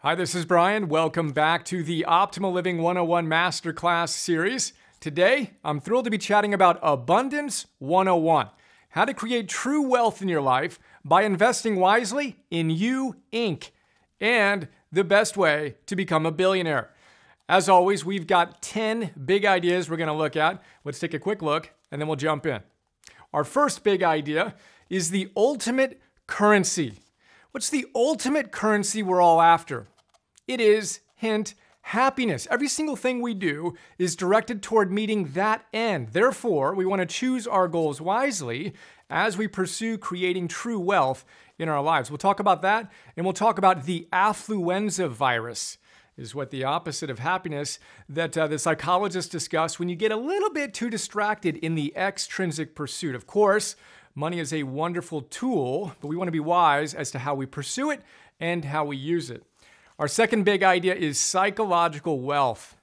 Hi, this is Brian. Welcome back to the Optimal Living 101 Masterclass series. Today, I'm thrilled to be chatting about Abundance 101, how to create true wealth in your life by investing wisely in You, Inc., and the best way to become a billionaire. As always, we've got 10 big ideas we're going to look at. Let's take a quick look, and then we'll jump in. Our first big idea is the ultimate currency. What's the ultimate currency we're all after? It is, hint, happiness. Every single thing we do is directed toward meeting that end. Therefore, we want to choose our goals wisely as we pursue creating true wealth in our lives. We'll talk about that, and we'll talk about the affluenza virus, is what the opposite of happiness that the psychologists discuss when you get a little bit too distracted in the extrinsic pursuit. Of course, money is a wonderful tool, but we want to be wise as to how we pursue it and how we use it. Our second big idea is psychological wealth.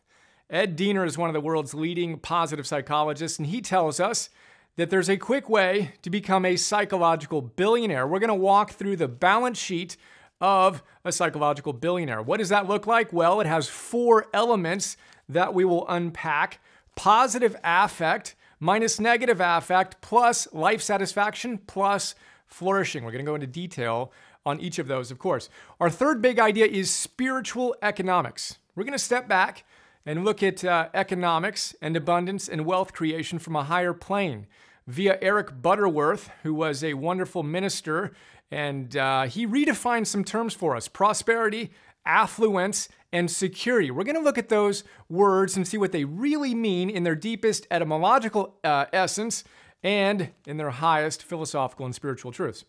Ed Diener is one of the world's leading positive psychologists, and he tells us that there's a quick way to become a psychological billionaire. We're going to walk through the balance sheet of a psychological billionaire. What does that look like? Well, it has four elements that we will unpack. Positive affect minus negative affect, plus life satisfaction, plus flourishing. We're going to go into detail on each of those, of course. Our third big idea is spiritual economics. We're going to step back and look at economics and abundance and wealth creation from a higher plane via Eric Butterworth, who was a wonderful minister, and he redefined some terms for us: prosperity, affluence, and security. We're going to look at those words and see what they really mean in their deepest etymological essence and in their highest philosophical and spiritual truths.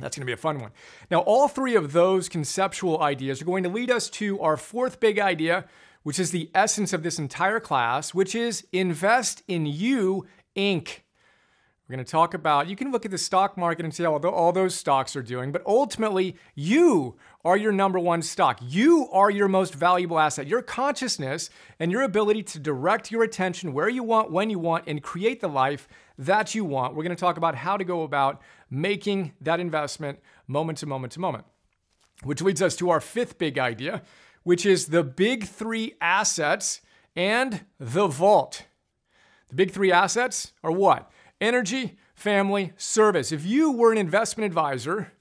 That's going to be a fun one. Now, all three of those conceptual ideas are going to lead us to our fourth big idea, which is the essence of this entire class, which is invest in You, Inc. We're going to talk about, you can look at the stock market and see how all those stocks are doing, but ultimately, you are your number one stock. You are your most valuable asset. Your consciousness and your ability to direct your attention where you want, when you want, and create the life that you want. We're going to talk about how to go about making that investment moment to moment to moment, which leads us to our fifth big idea, which is the big three assets and the vault. The big three assets are what? Energy, family, service. If you were an investment advisor,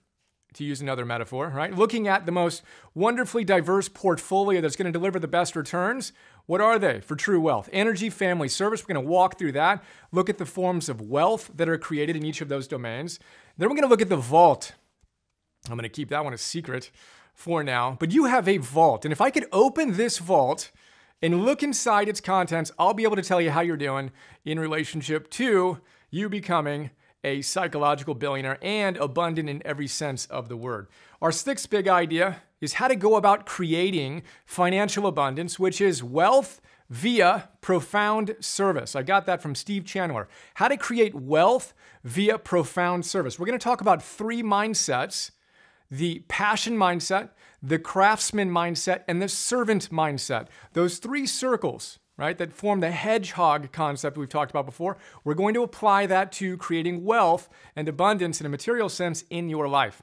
to use another metaphor, right, looking at the most wonderfully diverse portfolio that's going to deliver the best returns, what are they for true wealth? Energy, family, service. We're going to walk through that, look at the forms of wealth that are created in each of those domains. Then we're going to look at the vault. I'm going to keep that one a secret for now, but you have a vault. And if I could open this vault and look inside its contents, I'll be able to tell you how you're doing in relationship to you becoming a psychological billionaire and abundant in every sense of the word. Our sixth big idea is how to go about creating financial abundance, which is wealth via profound service. I got that from Steve Chandler. How to create wealth via profound service. We're going to talk about three mindsets: the passion mindset, the craftsman mindset, and the servant mindset. Those three circles, right, that form the hedgehog concept we've talked about before. We're going to apply that to creating wealth and abundance in a material sense in your life.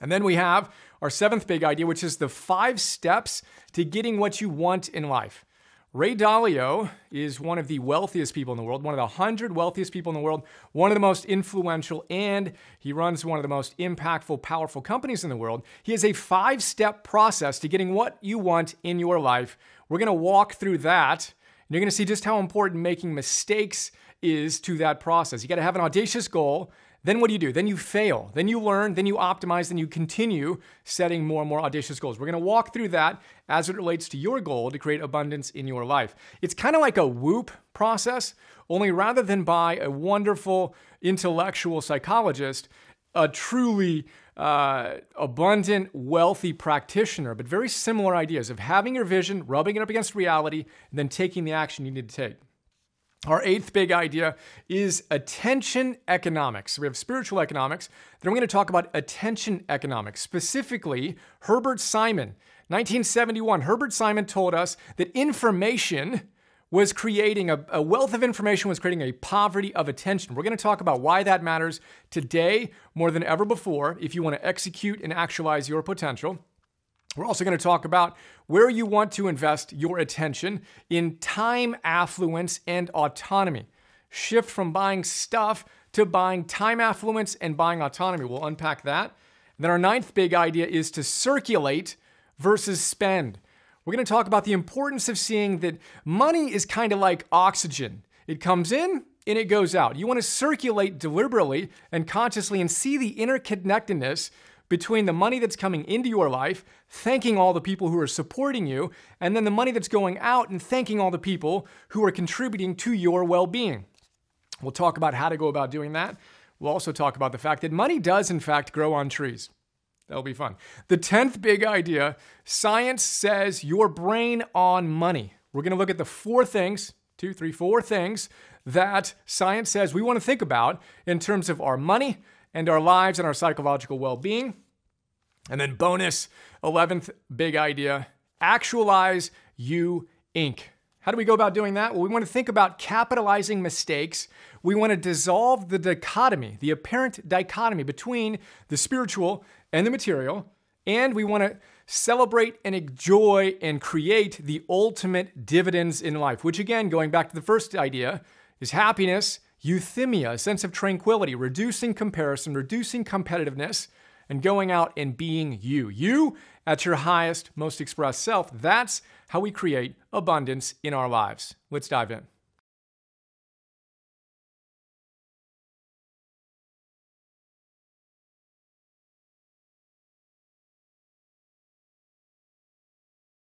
And then we have our seventh big idea, which is the 5 steps to getting what you want in life. Ray Dalio is one of the wealthiest people in the world, one of the 100 wealthiest people in the world, one of the most influential, and he runs one of the most impactful, powerful companies in the world. He has a 5-step process to getting what you want in your life. We're going to walk through that, and you're going to see just how important making mistakes is to that process. You got to have an audacious goal. Then what do? Then you fail. Then you learn. Then you optimize. Then you continue setting more and more audacious goals. We're going to walk through that as it relates to your goal to create abundance in your life. It's kind of like a WOOP process, only rather than by a wonderful intellectual psychologist, a truly abundant, wealthy practitioner, but very similar ideas of having your vision, rubbing it up against reality, and then taking the action you need to take. Our eighth big idea is attention economics. So we have spiritual economics. Then we're going to talk about attention economics, specifically Herbert Simon. 1971, Herbert Simon told us that information was creating a wealth of information was creating a poverty of attention. We're going to talk about why that matters today more than ever before if you want to execute and actualize your potential. We're also going to talk about where you want to invest your attention in time affluence and autonomy. Shift from buying stuff to buying time affluence and buying autonomy. We'll unpack that. And then our ninth big idea is to circulate versus spend. We're going to talk about the importance of seeing that money is kind of like oxygen. It comes in and it goes out. You want to circulate deliberately and consciously and see the interconnectedness between the money that's coming into your life, thanking all the people who are supporting you, and then the money that's going out and thanking all the people who are contributing to your well-being. We'll talk about how to go about doing that. We'll also talk about the fact that money does, in fact, grow on trees. That'll be fun. The 10th big idea, science says your brain on money. We're going to look at the four things, two, three, four things that science says we want to think about in terms of our money and our lives and our psychological well-being. And then bonus, 11th big idea, actualize You, Inc. How do we go about doing that? Well, we want to think about capitalizing mistakes. We want to dissolve the dichotomy, the apparent dichotomy between the spiritual and the material. And we want to celebrate and enjoy and create the ultimate dividends in life, which again, going back to the first idea, is happiness, euthymia, a sense of tranquility, reducing comparison, reducing competitiveness, and going out and being you. You at your highest, most expressed self. That's how we create abundance in our lives. Let's dive in.